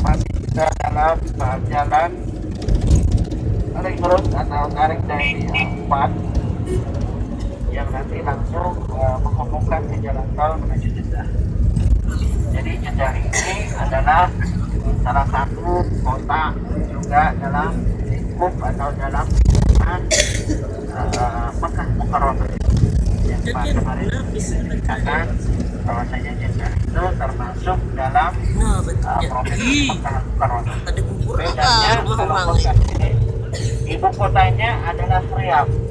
masih bisa dalam bahan jalan ring road atau tarik dari A4 yang nanti langsung menghubungkan ke jalan tol menuju Jeddah. Jadi Jeddah ini adalah salah satu kota juga dalam lingkup atau dalam lingkungan Mekah Mukarramah. Jadi kemarin dikatakan bahwasanya Jeddah itu termasuk dalam provinsi Mekah Mukarramah. Bedanya ibu kotanya adalah Riyadh.